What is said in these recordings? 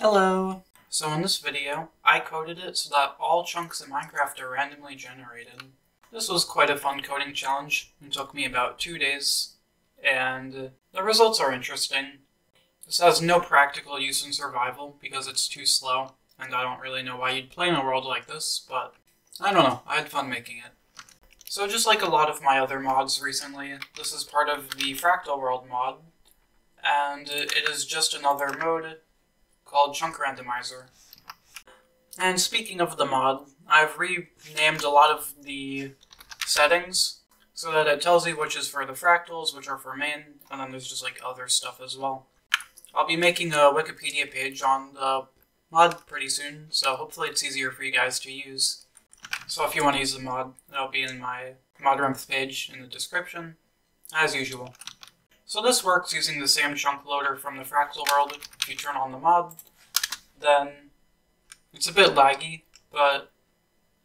Hello! So in this video, I coded it so that all chunks in Minecraft are randomly generated. This was quite a fun coding challenge, and took me about 2 days, and the results are interesting. This has no practical use in survival because it's too slow, and I don't really know why you'd play in a world like this, but I don't know, I had fun making it. So just like a lot of my other mods recently, this is part of the Fractal World mod, and it is just another mode called Chunk Randomizer. And speaking of the mod, I've renamed a lot of the settings so that it tells you which is for the fractals, which are for main, and then there's just like other stuff as well. I'll be making a Wikipedia page on the mod pretty soon, so hopefully it's easier for you guys to use. So if you want to use the mod, it'll be in my Modrinth page in the description, as usual. So this works using the same chunk loader from the Fractal World. If you turn on the mod, then it's a bit laggy, but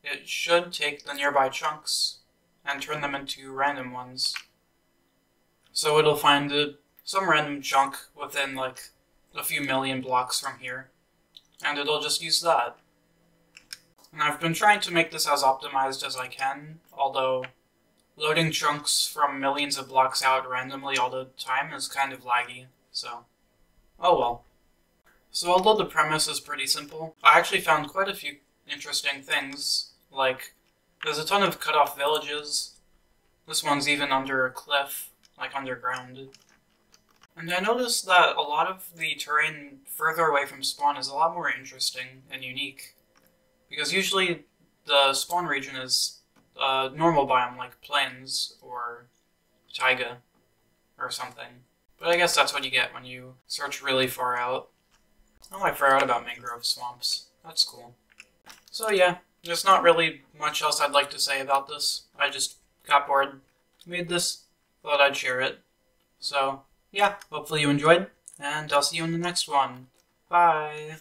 it should take the nearby chunks and turn them into random ones. So it'll find some random chunk within like a few million blocks from here, and it'll just use that. And I've been trying to make this as optimized as I can, although loading chunks from millions of blocks out randomly all the time is kind of laggy, so oh well. So although the premise is pretty simple, I actually found quite a few interesting things, like there's a ton of cut-off villages. This one's even under a cliff, like underground. And I noticed that a lot of the terrain further away from spawn is a lot more interesting and unique, because usually the spawn region is normal biome like plains or taiga or something. But I guess that's what you get when you search really far out. Oh, I forgot about mangrove swamps. That's cool. So yeah, there's not really much else I'd like to say about this. I just got bored, made this, thought I'd share it. So yeah, hopefully you enjoyed, and I'll see you in the next one. Bye!